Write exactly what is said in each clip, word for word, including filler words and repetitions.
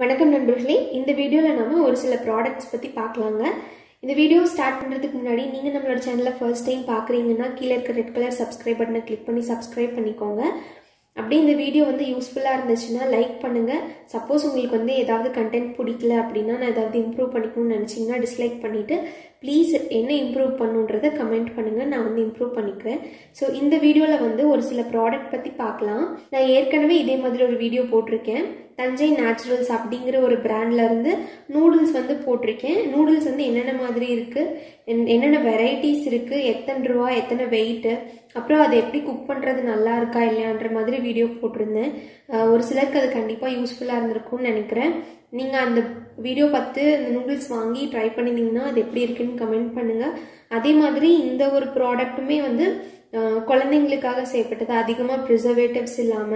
வணக்கம் நண்பர்களே இந்த வீடியோல நாம ஒரு சில products பத்தி பார்க்கலாம்ங்க இந்த வீடியோ ஸ்டார்ட் பண்றதுக்கு முன்னாடி நீங்க நம்மளோட சேனலை first time பார்க்கறீங்கன்னா கீழ இருக்க ரெட் கலர் subscribe பட்டனை click பண்ணி subscribe பண்ணிக்கோங்க அப்படியே இந்த வீடியோ வந்து யூஸ்புல்லா இருந்துச்சுனா லைக் பண்ணுங்க சப்போஸ் உங்களுக்கு வந்து ஏதாவது கண்டென்ட் பிடிக்கல அப்படினா நான் ஏதாவது இம்ப்ரூவ் பண்ணிக்கணும்னு நினைச்சீங்கன்னா டிஸ்லைக் பண்ணிட்டு ப்ளீஸ் என்ன இம்ப்ரூவ் பண்ணனும்ன்றத கமெண்ட் பண்ணுங்க நான் வந்து இம்ப்ரூவ் பண்ணிக்கிறேன் சோ இந்த வீடியோல வந்து ஒரு சில ப்ராடக்ட் பத்தி பார்க்கலாம் நான் ஏற்கனவே இதே மாதிரி ஒரு வீடியோ போட்டுருக்கேன் தஞ்சை நேச்சுரல்ஸ் அப்படிங்கற ஒரு பிராண்ட்ல இருந்து நூடுல்ஸ் வந்து போட்டுருக்கேன் நூடுல்ஸ் வந்து என்னென்ன மாதிரி இருக்கு என்னென்ன வெரைட்டிஸ் இருக்கு எத்தனை ரூபாய் எத்தனை weight அப்புறம் அது எப்படி குக் பண்றது நல்லா இருக்கா இல்லையான்ற மாதிரி வீடியோ போட்டுருந்தேன் ஒரு சிலருக்கு அது கண்டிப்பா யூஸ்புல்லா இருந்திருக்கும்னு நினைக்கிறேன் நீங்க அந்த வீடியோ பார்த்து இந்த நூடுல்ஸ் வாங்கி ட்ரை பண்ணீங்கன்னா அது எப்படி இருக்குன்னு கமெண்ட் பண்ணுங்க அதே மாதிரி இந்த ஒரு ப்ராடக்ட்டுமே வந்து குழந்தைகளுக்காக செய்யப்பட்டது அதிகமா preservatives இல்லாம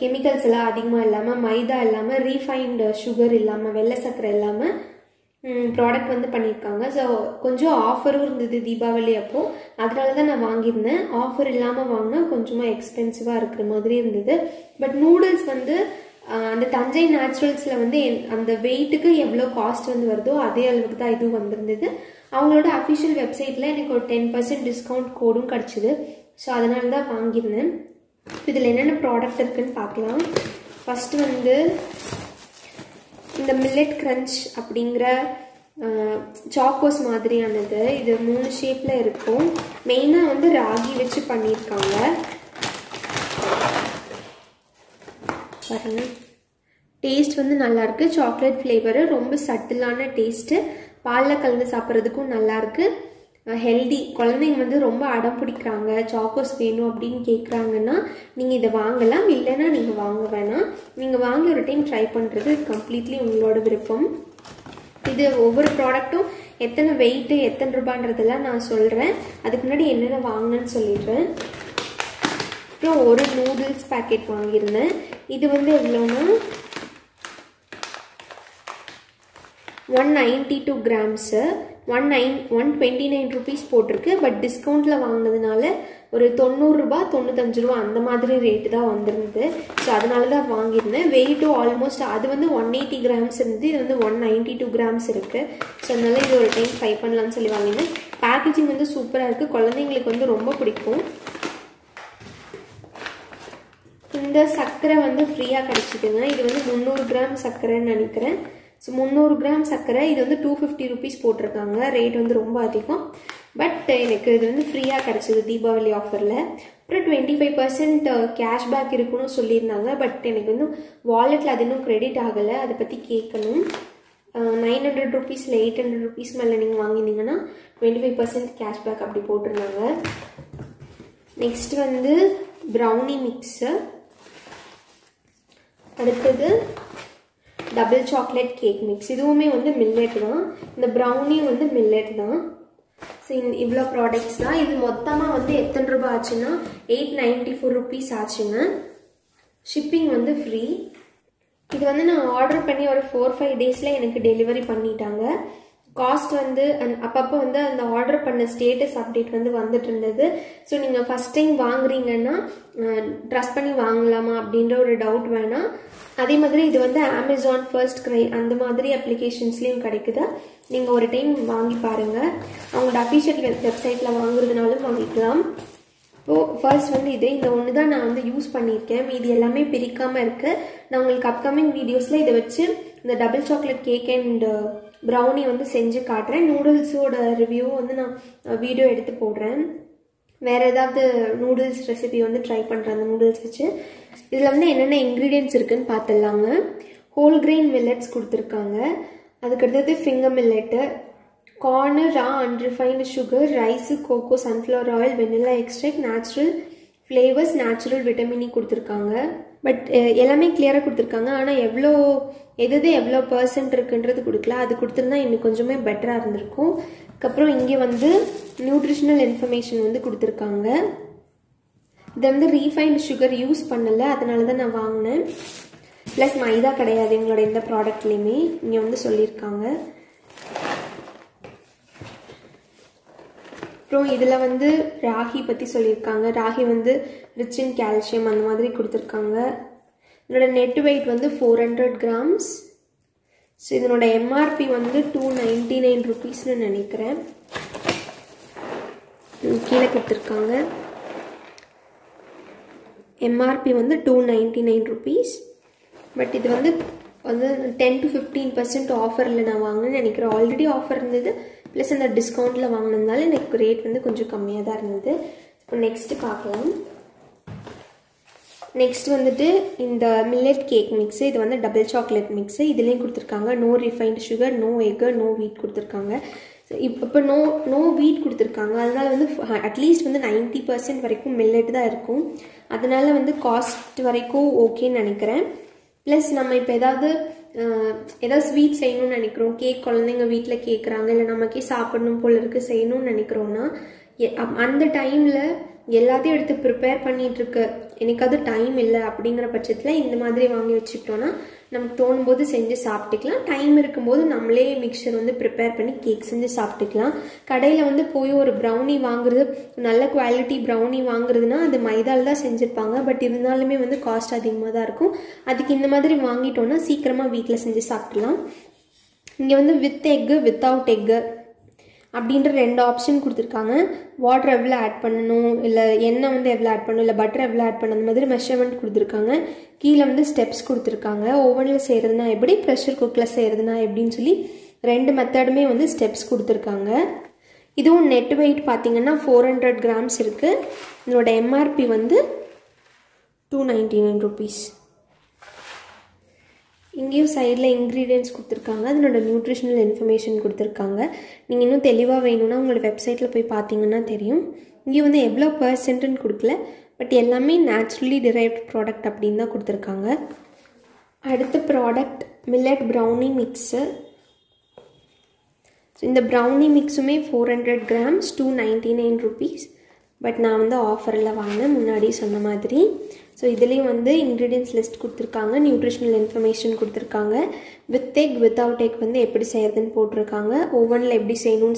chemicals எல்லாம் அதிகமா இல்லாம மைதா இல்லாம refined sugar இல்லாம வெள்ளை சக்கரை இல்லாம product வந்து பண்ணிருக்காங்க சோ கொஞ்சம் ஆஃபரும் இருந்தது தீபாவளி அப்போ அதனால தான் நான் வாங்கினேன் ஆஃபர் இல்லாம வாங்குனா கொஞ்சமா எக்ஸ்பென்சிவா இருக்கிற மாதிரி இருந்தது பட் நூடுல்ஸ் வந்து அந்த தஞ்சை நேச்சுரல்ஸ்ல வந்து அந்த வெயிட்க்கு எவ்வளவு காஸ்ட் வந்து வருதோ அதே அளவுக்கு தான் இது வந்திருந்தது அவங்களோட ஆபீஷியல் வெப்சைட்ல எனக்கு ஒரு ten percent டிஸ்கவுண்ட் கோடும் கிடைச்சது சோ அதனால தான் வாங்கினேன் இதுல என்னென்ன ப்ராடக்ட் இருக்குன்னு பார்க்கலாம் ஃபர்ஸ்ட் வந்து இந்த மில்லட் கிரஞ்ச் அப்படிங்கற சாக்கோஸ் மாதிரியானது இது மூணு ஷேப்ல இருக்கும் மெயினா வந்து ராகி வச்சு பண்ணிருக்காங்க பாருங்க டேஸ்ட் வந்து நல்லா இருக்கு சாக்லேட் ஃப்ளேவர் ரொம்ப சட்டிலான டேஸ்ட் பால்ல கலந்து சாப்பிறதுக்கும் நல்லா இருக்கு ஹெல்தி குழந்தைங்க வந்து ரொம்ப அடம் பிடிக்கறாங்க சாக்கோஸ் வேணும் அப்படினு கேக்குறாங்கன்னா நீங்க இத வாங்கலாம் இல்லனா நீங்க வாங்க வேணாம் நீங்க வாங்கி ஒரு டைம் ட்ரை பண்றது கம்ப்ளீட்லி உங்களோட விருப்பம் இது ஒவ்வொரு ப்ராடக்ட்டும் எத்தனை weight எத்தனை ரூபாய்ன்றதல நான் சொல்றேன் அதுக்கு முன்னாடி என்னென்ன வாங்கணும்னு சொல்லிடுறேன் அப்புறம் ஒரு நூடுல்ஸ் பாக்கெட் வாங்கிருந்தேன் இது வந்து எவ்வளவுனா one ninety-two grams one twenty-nine rupees போட்டுருக்கு பட் டிஸ்கவுண்ட்ல வாங்குனதுனால ஒரு ninety ரூபாய் ninety-five ரூபாய் அந்த மாதிரி ரேட் தான் வந்திருந்தது சோ அதனால தான் வாங்கினேன் weight ஆல்மோஸ்ட் அது வந்து one eighty grams இருந்து இது வந்து one ninety-two grams இருக்கு சோ அதனால இது ஒரு டைம் ட்ரை பண்ணலாம்னு சொல்லி வாங்கினேன் பேக்கேஜிங் வந்து சூப்பரா இருக்கு குழந்தைகளுக்கு வந்து ரொம்ப பிடிக்கும் இந்த சக்கரை வந்து ஃப்ரீயா கிடைச்சிடுங்க இது வந்து three hundred gram சக்கரைன்னு நினைக்கிறேன் சோ three hundred gram சக்கரை இது வந்து two fifty rupees போட்டுருக்காங்க ரேட் வந்து ரொம்ப அதிகம் பட் எனக்கு இது வந்து ஃப்ரீயா கிடைச்சது தீபாவளி ஆஃபர்ல அப்புறம் twenty-five percent cash back இருக்குன்னு சொல்லிருந்தாங்க பட் எனக்கு வந்து வாலெட்ல அது இன்னும் கிரெடிட் ஆகல அத பத்தி கேட்கணும் nine hundred rupees இல்ல eight hundred rupees மேல நீங்க வாங்குனீங்கன்னா twenty-five percent cash back அப்படி போட்டுருந்தாங்க நெக்ஸ்ட் வந்து brownie mixer அடுத்து டபுள் சாக்லேட் கேக் mix இதுவுமே வந்து millet தான் இந்த brownie வந்து millet தான் சோ இவ்ளோ products தான் இது மொத்தமா வந்து எத்தனை ரூபாய் ஆச்சுனா eight ninety-four rupees ஆச்சுங்க shipping வந்து free இது வந்து நான் ஆர்டர் பண்ணி ஒரு four five daysல எனக்கு டெலிவரி பண்ணிட்டாங்க காஸ்ட் வந்து அப்பப்ப வந்து அந்த ஆர்டர் பண்ண ஸ்டேட்டஸ் அப்டேட் வந்து வந்துட்டு இருந்தது சோ நீங்க ஃபர்ஸ்ட் டைம் வாங்குறீங்கன்னா ட்ரஸ்ட் பண்ணி வாங்கலாமா அப்படிங்கற ஒரு டவுட் வேணா அதே மாதிரி இது வந்து Amazon First Cry அந்த மாதிரி அப்ளிகேஷன்ஸ்லயும் கிடைக்குது நீங்க ஒரு டைம் வாங்கி பாருங்க அவங்களோட ஆபீஷியல் வெப்சைட்ல வாங்குறதுனாலும் வாங்கிக்கலாம் இப்போ ஃபர்ஸ்ட் வந்து இது இந்த ஒன்னு தான் நான் வந்து யூஸ் பண்ணிருக்கேன் மீதி எல்லாமே பிரிக்காம இருக்கு நான் உங்களுக்கு அப்கமிங் வீடியோஸ்ல இத வச்சு இந்த double chocolate cake and brownie வந்து செஞ்சு காட்றேன் நூடுல்ஸோட ரிவ்யூ வந்து நான் வீடியோ எடுத்து போடுறேன் வேற ஏதாவது நூடுல்ஸ் ரெசிபி வந்து ட்ரை பண்றேன் அந்த நூடுல்ஸ் வச்சு இதுல வந்து என்னென்ன ingredients இருக்குன்னு பார்த்தலாங்க whole grain millets கொடுத்திருக்காங்க அதுக்கு அடுத்து finger millet corn raw unrefined sugar rice cocoa sunflower oil vanilla extract natural flavors natural vitamin E கொடுத்திருக்காங்க பட் எல்லாமே கிளியரா கொடுத்திருக்காங்க ஆனா எவ்ளோ எதுது எவ்ளோ % இருக்குன்றது கொடுக்கல அது கொடுத்திருந்தா இன்னும் கொஞ்சமே பெட்டரா இருந்திருக்கும் அப்புறம் இங்க வந்து நியூட்ரிஷனல் இன்ஃபர்மேஷன் வந்து கொடுத்திருக்காங்க இது வந்து refined sugar யூஸ் பண்ணல அதனால தான் நான் வாங்குனேன் ப்ளஸ் மைதா கிடையாது இங்களோட இந்த ப்ராடக்ட்லயே இங்க வந்து சொல்லிருக்காங்க அப்புறம் இதுல வந்து ராகி பத்தி சொல்லிருக்காங்க ராகி வந்து rich in calcium அந்த மாதிரி கொடுத்திருக்காங்க இதோட net weight வந்து four hundred grams So, M R P is two ninety-nine rupees. M R P is two ninety-nine rupees. But this is ten to fifteen percent offer. Already offer plus discount rate is next. Next the millet cake mix, this is double chocolate mix. This no refined sugar, no egg, no wheat. So, no, no wheat at least ninety percent millet da cost okay. Plus nama ipa sweet cake wheat la cake time எல்லாத்தையும் எடுத்து prepare பண்ணிட்டு இருக்க எனக்கு அது time இல்ல அப்படிங்கற பட்சத்துல இந்த மாதிரி வாங்கி வச்சிட்டோம்னா நமக்கு தோணும்போது செஞ்சு சாப்பிட்டுக்கலாம் டைம் இருக்கும்போது நம்மளே மிக்சர் வந்து prepare பண்ணி கேக் செஞ்சு சாப்பிட்டுக்கலாம் கடையில வந்து போய் ஒரு brownie வாங்குறது நல்ல குவாலிட்டி brownie வாங்குறதுனா அது மைதால தான் செஞ்சிருப்பாங்க பட் இருந்தாலுமே வந்து காஸ்ட் அதிகமா தான் இருக்கும் அதுக்கு இந்த மாதிரி வாங்கிட்டோம்னா சீக்கிரமா வீட்ல செஞ்சு சாப்பிடலாம் இங்க வந்து with egg without egg அப்படின்ற ரெண்டு ஆப்ஷன் கொடுத்திருக்காங்க வாட்டர் எவ்ளோ ஆட் பண்ணனும் இல்ல எண்ணெய் வந்து எவ்ளோ ஆட் பண்ணனும் இல்ல பட்டர் எவ்ளோ ஆட் பண்ணனும் அந்த மாதிரி மெஷர்மென்ட் கொடுத்திருக்காங்க கீழ வந்து ஸ்டெப்ஸ் கொடுத்திருக்காங்க ஓவன்ல செய்யறதுனா எப்படி பிரஷர் குக்கர்ல செய்யறதுனா எப்படின்னு சொல்லி ரெண்டு மெத்தட்மே வந்து ஸ்டெப்ஸ் கொடுத்திருக்காங்க இதுவும் நெட் weight பாத்தீங்கன்னா four hundred grams இருக்கு இதோட M R P வந்து two ninety-nine rupees இங்கேயும் சைடுல இன்கிரிடியன்ட்ஸ் கொடுத்திருக்காங்க அதனோட நியூட்ரிஷனல் இன்ஃபர்மேஷன் கொடுத்திருக்காங்க நீங்க இன்னும் தெளிவா வேணும்னா உங்க வெப்சைட்ல போய் பாத்தீங்கன்னா தெரியும் இங்க வந்து எவ்வளவு % ன்னு கொடுக்கல பட் எல்லாமே naturally derived product அப்படிን தான் கொடுத்திருக்காங்க அடுத்து ப்ராடக்ட் millet brownie mix இந்த brownie mixுமே four hundred grams two ninety-nine rupees but நான் வந்து ஆஃபர்ல வாங்க முன்னாடி சொன்ன மாதிரி So, this is the ingredients list, nutritional information, with egg, without egg, oven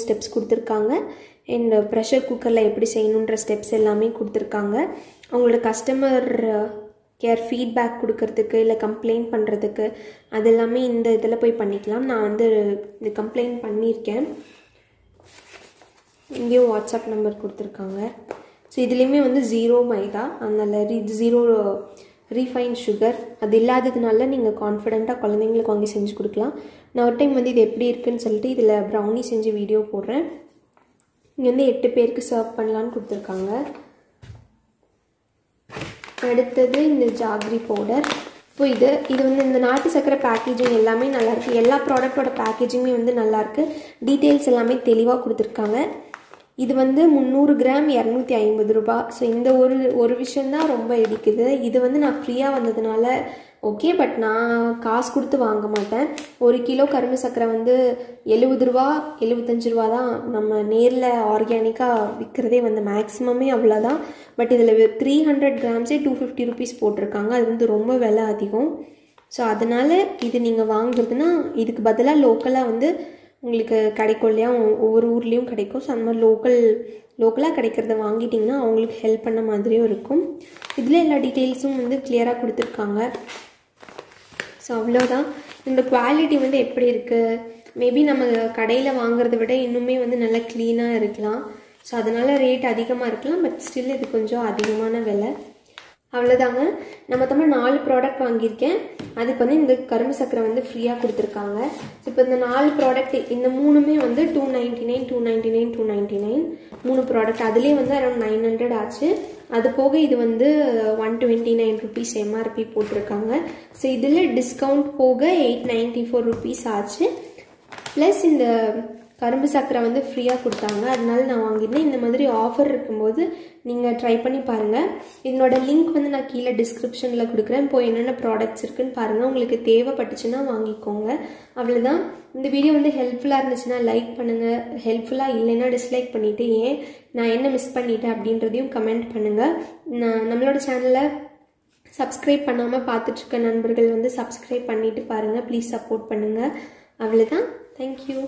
steps, and pressure cooker steps. You customer care feedback, complaint, I complaint. WhatsApp number. So, this is zero maida and zero refined sugar. That is why you are confident that you can do this. Now, I will show you a brownie video. You can serve eight. This is jaggery powder. So, this is the packaging. All product packaging is details. This is three hundred grams two fifty rupees. So, this one vision is very good. This is free. Okay, but I will buy it. one kilo karma sakra is seventy rupees seventy-five rupees. We have organic maximum. But three hundred grams is two fifty rupees. That is very well. So, that's why you want to buy it. This is local. உங்களுக்கு கடைக்கொள்ளையும் ஒவ்வொரு ஊர்லயும் கடைக்கோ சம local லோக்கலா கடைக்கிறத வாங்கிட்டீங்கன்னா உங்களுக்கு help பண்ண மாதிரியும் இருக்கும் இதுல எல்லா டீடைல்ஸும் வந்து கிளியரா கொடுத்திருக்காங்க சோ அவ்வளவுதான் இந்த குவாலிட்டி வந்து எப்படி இருக்கு மேபி நம்ம கடையில வாங்குறதை விட இன்னுமே வந்து நல்ல க்ளீனா இருக்கலாம் சோ அதனால ரேட் அதிகமா இருக்கலாம் பட் ஸ்டில் இது கொஞ்சம் அதிகமான விலை அவ்வளவுதாங்க நம்ம தம்ம நாலு ப்ராடக்ட் வாங்கி இருக்கேன் அதுக்கு வந்து இந்த கரும சக்கரை வந்து ஃப்ரீயா கொடுத்திருக்காங்க சோ இப்போ இந்த நாலு ப்ராடக்ட் இந்த மூணுமே வந்து two ninety-nine two ninety-nine two ninety-nine மூணு ப்ராடக்ட் அதுலயே வந்து அரௌண்ட் nine hundred ஆச்சு அது போக இது வந்து one twenty-nine rupees M R P போட்டுருக்காங்க சோ இதுல டிஸ்கவுண்ட் போக eight ninety-four rupees ஆச்சு பிளஸ் இந்த கரும்பு சக்கரை வந்து ஃப்ரீயா கொடுத்தாங்க அதனால நான் வாங்கினேன் இந்த மாதிரி ஆஃபர் இருக்கும்போது நீங்க ட்ரை பண்ணி பாருங்க இதனோட லிங்க் வந்து நான் கீழ டிஸ்கிரிப்ஷன்ல கொடுக்கிறேன் போய் என்னென்ன products இருக்குன்னு பாருங்க உங்களுக்கு தேவைப்பட்டுச்சுனா வாங்கிக்கோங்க அவ்வளவுதான் இந்த வீடியோ வந்து ஹெல்ப்ஃபுல்லா இருந்துச்சுனா லைக் பண்ணுங்க ஹெல்ப்ஃபுல்லா இல்லனா டிஸ்லைக் பண்ணிட்டு ஏன் நான் என்ன மிஸ் பண்ணிட்டேன் அப்படின்றதையும் கமெண்ட் பண்ணுங்க நம்மளோட சேனலை சப்ஸ்கிரைப் பண்ணாம பார்த்துட்டு இருக்க நண்பர்கள் வந்து சப்ஸ்கிரைப் பண்ணிட்டு பாருங்க ப்ளீஸ் சப்போர்ட் பண்ணுங்க அவ்வளவுதான் thank you